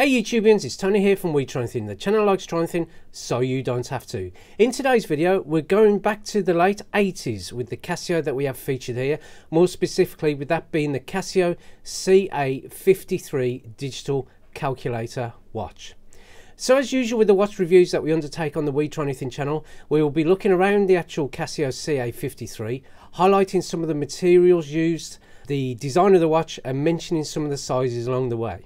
Hey YouTubians, it's Tony here from We Try Anything, the channel likes trying thing so you don't have to. In today's video, we're going back to the late 80s with the Casio that we have featured here, more specifically with that being the Casio CA53 digital calculator watch. So as usual with the watch reviews that we undertake on the We Try Anything channel, we will be looking around the actual Casio CA53, highlighting some of the materials used, the design of the watch and mentioning some of the sizes along the way.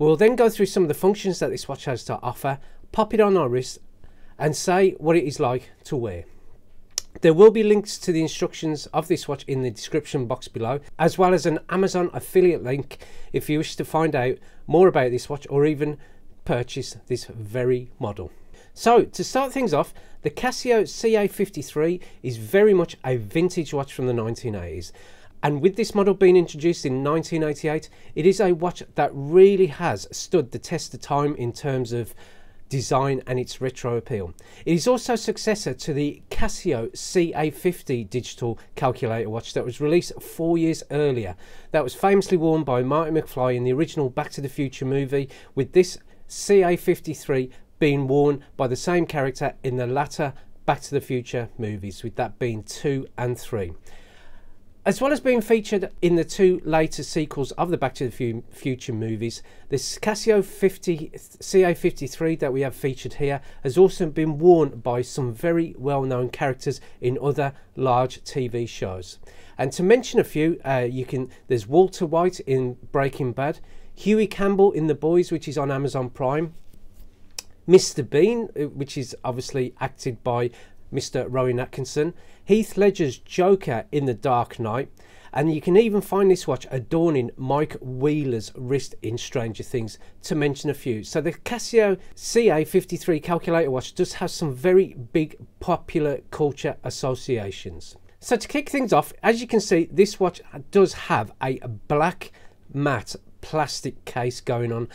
We'll then go through some of the functions that this watch has to offer, pop it on our wrist and say what it is like to wear. There will be links to the instructions of this watch in the description box below, as well as an Amazon affiliate link if you wish to find out more about this watch or even purchase this very model. So to start things off, the Casio CA53 is very much a vintage watch from the 1980s. And with this model being introduced in 1988, it is a watch that really has stood the test of time in terms of design and its retro appeal. It is also successor to the Casio CA50 digital calculator watch that was released 4 years earlier. That was famously worn by Marty McFly in the original Back to the Future movie, with this CA53 being worn by the same character in the latter Back to the Future movies, with that being 2 and 3. As well as being featured in the two later sequels of the Back to the Future movies, this Casio CA53 that we have featured here has also been worn by some very well-known characters in other large TV shows. And to mention a few, there's Walter White in Breaking Bad, Huey Campbell in The Boys, which is on Amazon Prime, Mr. Bean, which is obviously acted by Mr. Rowan Atkinson, Heath Ledger's Joker in The Dark Knight, and you can even find this watch adorning Mike Wheeler's wrist in Stranger Things, to mention a few. So the Casio CA53 calculator watch does have some very big popular culture associations. So to kick things off, as you can see, this watch does have a black matte plastic case going on,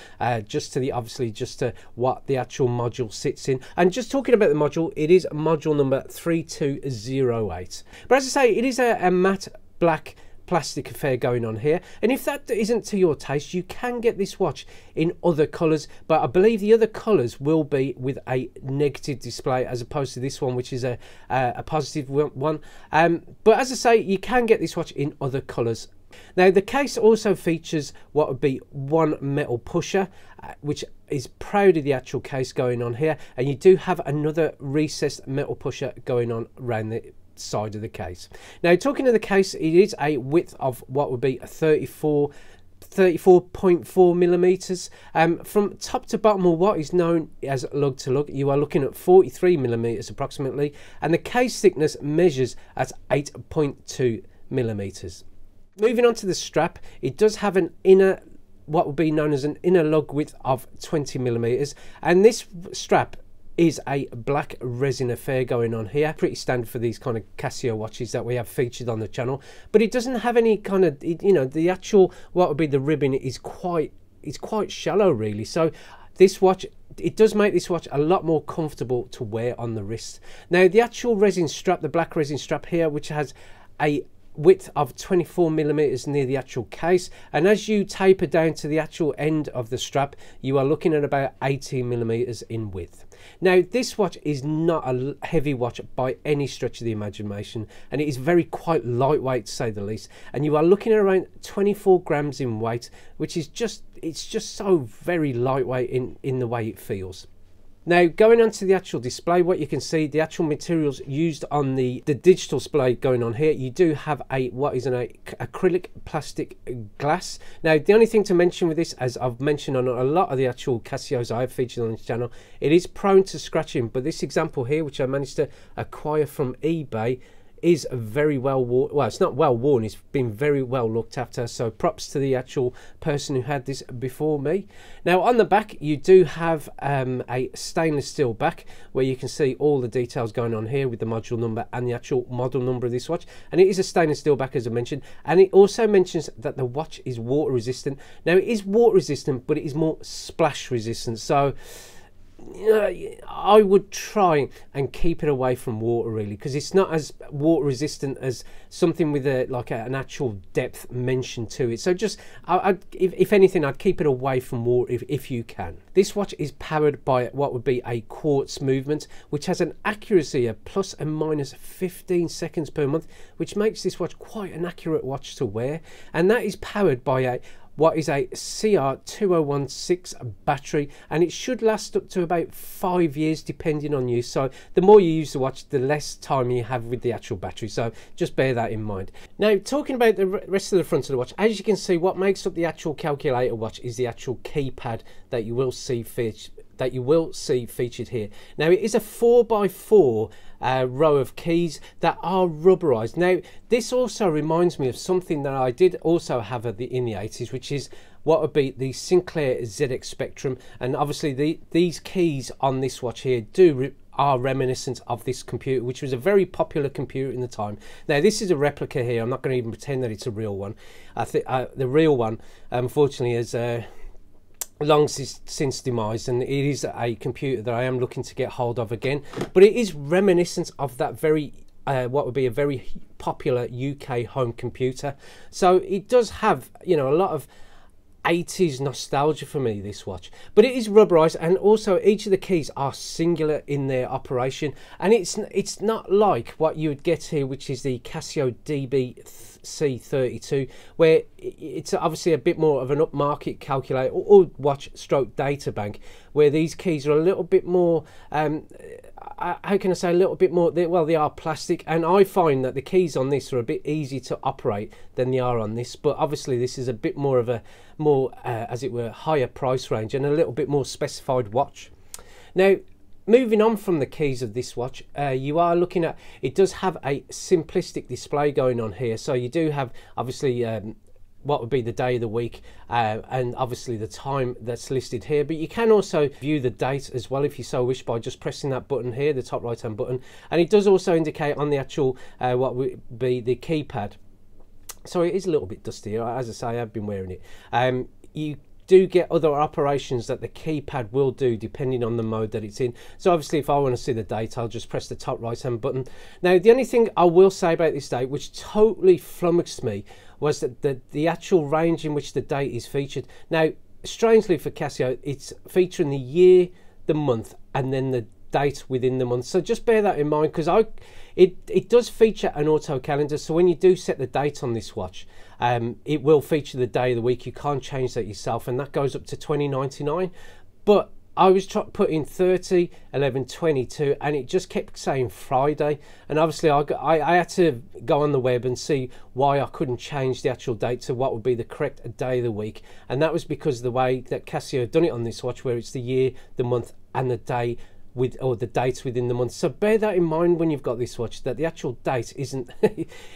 just to what the actual module sits in. And just talking about the module, it is module number 3208, but as I say, it is a matte black plastic affair going on here. And if that isn't to your taste, you can get this watch in other colors, but I believe the other colors will be with a negative display as opposed to this one, which is a positive one. But as I say, you can get this watch in other colors. Now the case also features what would be one metal pusher, which is proud of the actual case going on here, and you do have another recessed metal pusher going on around the side of the case. Now talking of the case, it is a width of what would be a 34.4 millimeters. From top to bottom, or what is known as lug to lug, you are looking at 43 millimeters approximately, and the case thickness measures at 8.2 millimeters. Moving on to the strap, it does have an inner, what would be known as an inner lug width of 20 millimeters, and this strap is a black resin affair going on here. Pretty standard for these kind of Casio watches that we have featured on the channel, but it doesn't have any kind of, you know, the actual, what would be the ribbon is quite shallow really. So this watch, it does make this watch a lot more comfortable to wear on the wrist. Now the actual resin strap, the black resin strap here, which has a width of 24 millimeters near the actual case, and as you taper down to the actual end of the strap, you are looking at about 18 millimeters in width. Now this watch is not a heavy watch by any stretch of the imagination, and it is very quite lightweight to say the least, and you are looking at around 24 grams in weight, which is just, it's just so very lightweight in the way it feels. Now going on to the actual display, what you can see, the actual materials used on the digital display going on here, you do have a what is an acrylic plastic glass. Now the only thing to mention with this, as I've mentioned on a lot of the actual Casios I have featured on this channel, it is prone to scratching, but this example here, which I managed to acquire from eBay, is very well worn. Well, it's not well worn, it's been very well looked after, so props to the actual person who had this before me. Now on the back, you do have a stainless steel back, where you can see all the details going on here with the module number and the actual model number of this watch, and it is a stainless steel back as I mentioned, and it also mentions that the watch is water resistant. Now it is water resistant, but it is more splash resistant, so I would try and keep it away from water, really, because it's not as water resistant as something with a like an actual depth mentioned to it. So just if anything, I'd keep it away from water if you can. This watch is powered by what would be a quartz movement, which has an accuracy of plus and minus 15 seconds per month, which makes this watch quite an accurate watch to wear. And that is powered by a what is a CR2016 battery, and it should last up to about 5 years depending on use. So the more you use the watch, the less time you have with the actual battery, so just bear that in mind. Now, talking about the rest of the front of the watch, as you can see, what makes up the actual calculator watch is the actual keypad that you will see featured here. Now, it is a 4x4 row of keys that are rubberized. Now, this also reminds me of something that I did also have in the 80s, which is what would be the Sinclair ZX Spectrum, and obviously these keys on this watch here are reminiscent of this computer, which was a very popular computer in the time. Now, this is a replica here. I'm not going to even pretend that it's a real one. I think the real one, unfortunately, is long since demised, and it is a computer that I am looking to get hold of again, but it is reminiscent of that very what would be a very popular UK home computer. So it does have, you know, a lot of 80s nostalgia for me, this watch, but it is rubberized, and also each of the keys are singular in their operation, and it's not like what you would get here, which is the Casio DBC-32, where it's obviously a bit more of an upmarket calculator or watch stroke data bank, where these keys are a little bit more how can I say, a little bit more, well, they are plastic, and I find that the keys on this are a bit easier to operate than they are on this, but obviously this is a bit more of a as it were, higher price range and a little bit more specified watch. Now, moving on from the keys of this watch, you are looking at, it does have a simplistic display going on here, so you do have obviously what would be the day of the week, and obviously the time that's listed here, but you can also view the date as well if you so wish by just pressing that button here, the top right hand button, and it does also indicate on the actual what would be the keypad. So it is a little bit dusty, as I say, I've been wearing it. You do get other operations that the keypad will do depending on the mode that it's in. So obviously if I want to see the date, I'll just press the top right hand button. Now, the only thing I will say about this date, which totally flummoxed me, was that the actual range in which the date is featured. Now, strangely for Casio, it's featuring the year, the month, and then the date within the month, so just bear that in mind, because it does feature an auto calendar, so when you do set the date on this watch, it will feature the day of the week. You can't change that yourself, and that goes up to $20.99, but I was putting 30, 11, 22, and it just kept saying Friday, and obviously I had to go on the web and see why I couldn't change the actual date to what would be the correct day of the week, and that was because of the way that Casio had done it on this watch, where it's the year, the month, and the day or the dates within the month. So bear that in mind when you've got this watch, that the actual date isn't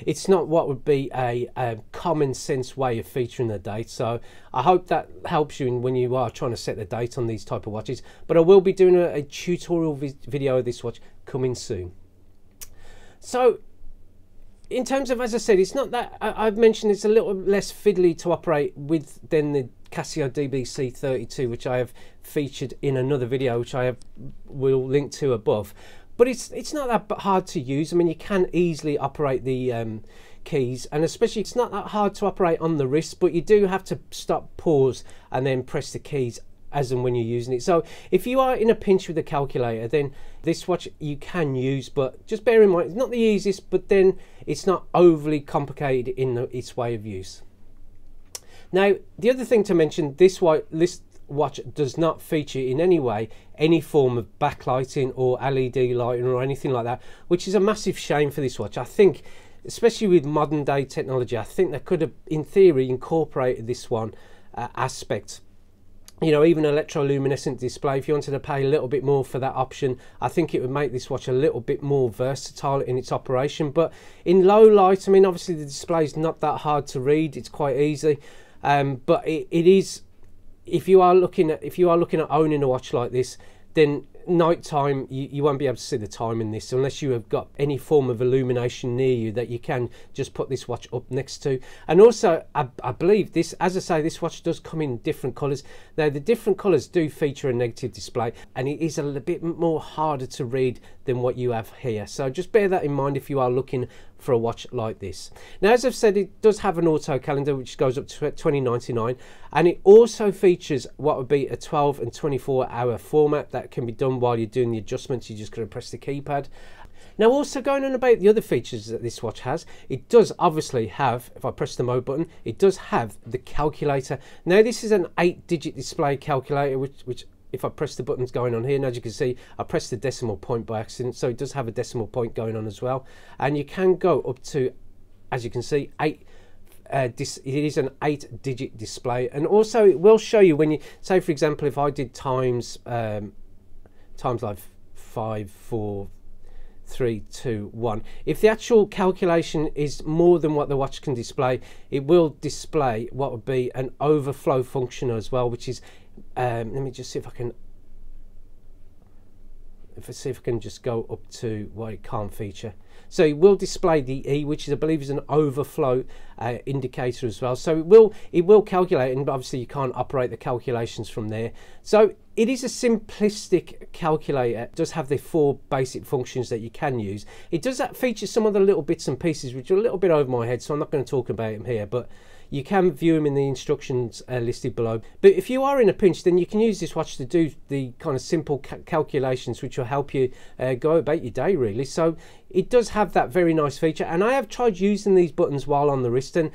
it's not what would be a common sense way of featuring the date. So I hope that helps you when you are trying to set the date on these type of watches, but I will be doing a tutorial video of this watch coming soon. So in terms of, as I said, it's not that I've mentioned, it's a little less fiddly to operate with than the Casio DBC-32, which I have featured in another video, which I will link to above, but it's not that hard to use. I mean, you can easily operate the keys, and especially it's not that hard to operate on the wrist, but you do have to stop, pause, and then press the keys as and when you're using it. So if you are in a pinch with the calculator, then this watch you can use, but just bear in mind it's not the easiest, but then it's not overly complicated in its way of use. Now, the other thing to mention, this watch does not feature in any way any form of backlighting or LED lighting or anything like that, which is a massive shame for this watch. I think, especially with modern day technology, I think they could have, in theory, incorporated this one aspect. You know, even electroluminescent display, if you wanted to pay a little bit more for that option, I think it would make this watch a little bit more versatile in its operation. But in low light, I mean, obviously the display is not that hard to read, it's quite easy. But it is, if you are looking at owning a watch like this, then at night time, you won't be able to see the time in this unless you have got any form of illumination near you that you can just put this watch up next to. And also, I believe this, as I say, this watch does come in different colours. Now, the different colours do feature a negative display, and it is a little bit more harder to read than what you have here. So just bear that in mind if you are looking for a watch like this. Now, as I've said, it does have an auto calendar, which goes up to $20.99, and it also features what would be a 12 and 24 hour format that can be done while you're doing the adjustments. You're just going to press the keypad. Now, also going on about the other features that this watch has, it does obviously have, if I press the mode button, it does have the calculator. Now, this is an 8-digit display calculator, which if I press the buttons going on here, and as you can see, I pressed the decimal point by accident, so it does have a decimal point going on as well. And you can go up to, as you can see, it is an 8-digit display. And also, it will show you when you, say for example, if I did times like 5, 4, 3, 2, 1. If the actual calculation is more than what the watch can display, it will display what would be an overflow function as well, which is, let me just see if I can, just go up to what it can't feature. So it will display the E, which is, I believe, is an overflow indicator as well. So it will calculate, and obviously you can't operate the calculations from there. So it is a simplistic calculator. It does have the 4 basic functions that you can use. It does feature some of the little bits and pieces which are a little bit over my head, so I'm not going to talk about them here, but you can view them in the instructions listed below. But if you are in a pinch, then you can use this watch to do the kind of simple calculations which will help you go about your day, really. So it does have that very nice feature, and I have tried using these buttons while on the wrist, and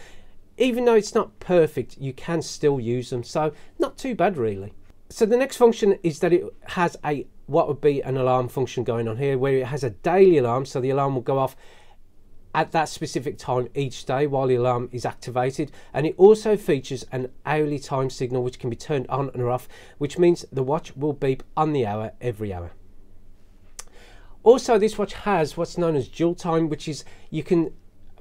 even though it's not perfect, you can still use them, so not too bad, really. So the next function is that it has a what would be an alarm function going on here, where it has a daily alarm, so the alarm will go off at that specific time each day while the alarm is activated. And it also features an hourly time signal which can be turned on and off, which means the watch will beep on the hour every hour. Also, this watch has what's known as dual time, which is you can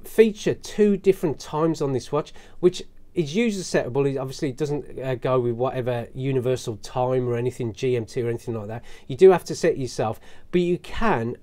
feature 2 different times on this watch, which is user settable. It obviously doesn't go with whatever universal time or anything, GMT or anything like that. You do have to set it yourself, but you can,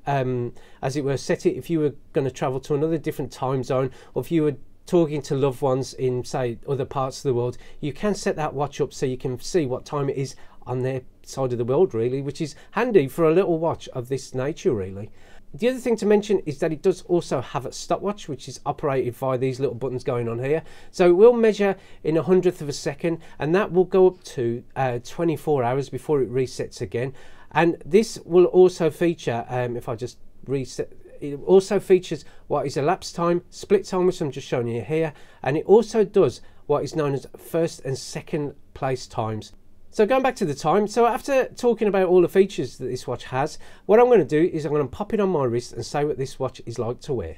as it were, set it if you were going to travel to another different time zone, or if you were talking to loved ones in, say, other parts of the world. You can set that watch up so you can see what time it is on their side of the world, really, which is handy for a little watch of this nature, really. The other thing to mention is that it does also have a stopwatch, which is operated by these little buttons going on here. So it will measure in 1/100 of a second, and that will go up to 24 hours before it resets again. And this will also feature, if I just reset, it also features what is elapsed time, split time, which I'm just showing you here, and it also does what is known as first and second place times. So going back to the time, so after talking about all the features that this watch has, what I'm going to do is I'm going to pop it on my wrist and say what this watch is like to wear.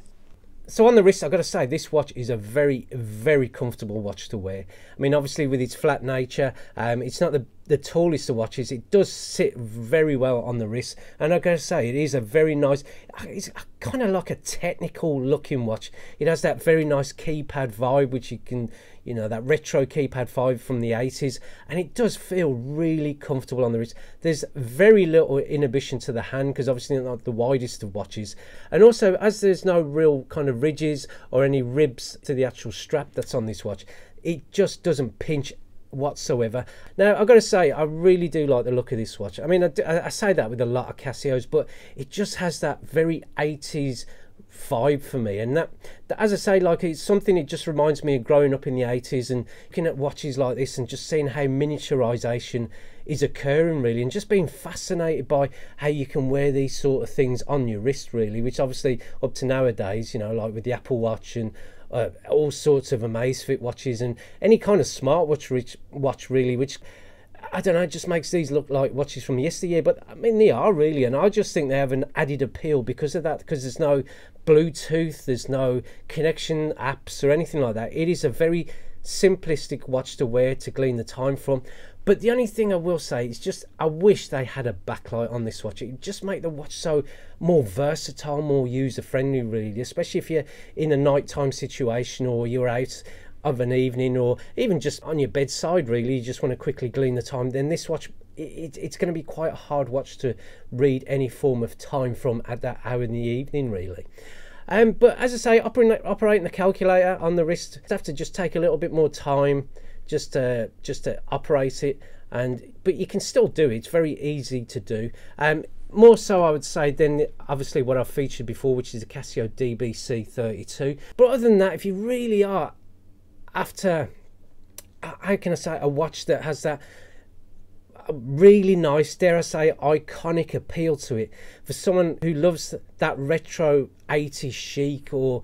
So on the wrist, I've got to say, this watch is a very, very comfortable watch to wear. I mean, obviously with its flat nature, it's not the tallest of watches. It does sit very well on the wrist. And I've got to say, it is a very nice, it's kind of like a technical looking watch. It has that very nice keypad vibe, which you can, you know, that retro keypad vibe from the 80s. And it does feel really comfortable on the wrist. There's very little inhibition to the hand, because obviously it's not the widest of watches. And also, as there's no real kind of ridges or any ribs to the actual strap that's on this watch, it just doesn't pinch whatsoever. Now, I've got to say, I really do like the look of this watch. I mean, I say that with a lot of Casios, but it just has that very 80s vibe for me, and that, as I say, like, it's something, it just reminds me of growing up in the 80s and looking at watches like this and just seeing how miniaturization is occurring, really, and just being fascinated by how you can wear these sort of things on your wrist, really, which obviously up to nowadays, you know, like with the Apple Watch and all sorts of Amazfit watches and any kind of smartwatch really, which, I don't know, it just makes these look like watches from yesteryear. But I mean, they are, really, and I just think they have an added appeal because of that, because there's no Bluetooth, there's no connection apps or anything like that. It is a very simplistic watch to wear, to glean the time from. But the only thing I will say is, just, I wish they had a backlight on this watch. It would just make the watch so more versatile, more user friendly, really, especially if you're in a nighttime situation or you're out of an evening, or even just on your bedside, really, you just want to quickly glean the time. Then this watch it's going to be quite a hard watch to read any form of time from at that hour in the evening, really. But as I say, operating the calculator on the wrist, I have to just take a little bit more time just to operate it, but you can still do it. It's very easy to do. More so, I would say, than obviously what I've featured before, which is the Casio DBC-32. But other than that, if you really are after, how can I say, a watch that has that really nice, dare I say, iconic appeal to it, for someone who loves that retro 80s chic, or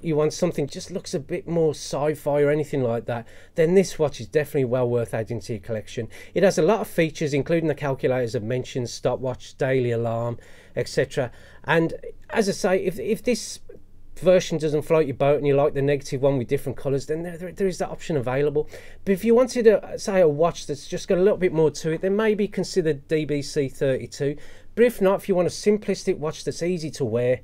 you want something just looks a bit more sci-fi or anything like that, then this watch is definitely well worth adding to your collection. It has a lot of features, including the calculators I've mentioned, stopwatch, daily alarm, etc. And as I say, if this version doesn't float your boat and you like the negative one with different colors, then there is that option available. But if you wanted to say a watch that's just got a little bit more to it, then maybe consider DBC-32. But if not, if you want a simplistic watch that's easy to wear,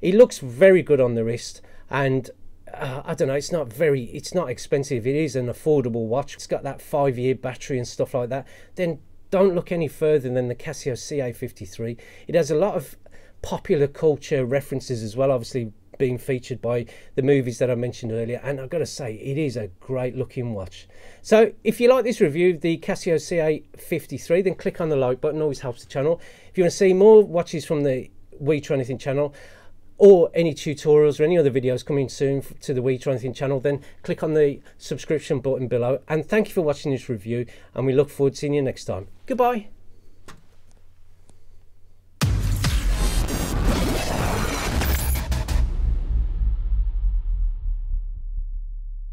it looks very good on the wrist, and I don't know, it's not expensive, it is an affordable watch, it's got that 5-year battery and stuff like that, then don't look any further than the Casio CA53. It has a lot of popular culture references as well, obviously being featured by the movies that I mentioned earlier, and I've got to say, it is a great looking watch. So if you like this review of the Casio CA53, then click on the like button, always helps the channel. If you want to see more watches from the We Try Anything channel, or any tutorials or any other videos coming soon to the We Try Anything channel, then click on the subscription button below. And thank you for watching this review, and we look forward to seeing you next time. Goodbye.